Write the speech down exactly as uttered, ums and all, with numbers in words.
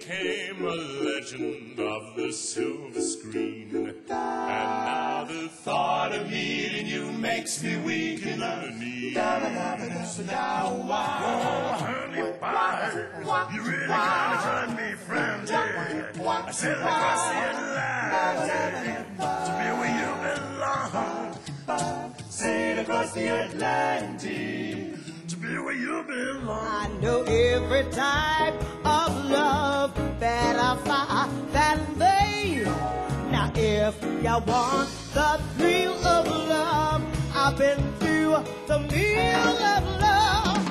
became a legend of the silver screen. And now the thought of meeting you makes me weak in the knee. So now why? Oh, honey, why? You really gotta turn me friendly. I said across the Atlantic to be where you belong. Sail across the Atlantic to be where you belong. I know every type of love better far than they. Now if you want the thrill of love, I've been through the meal of love.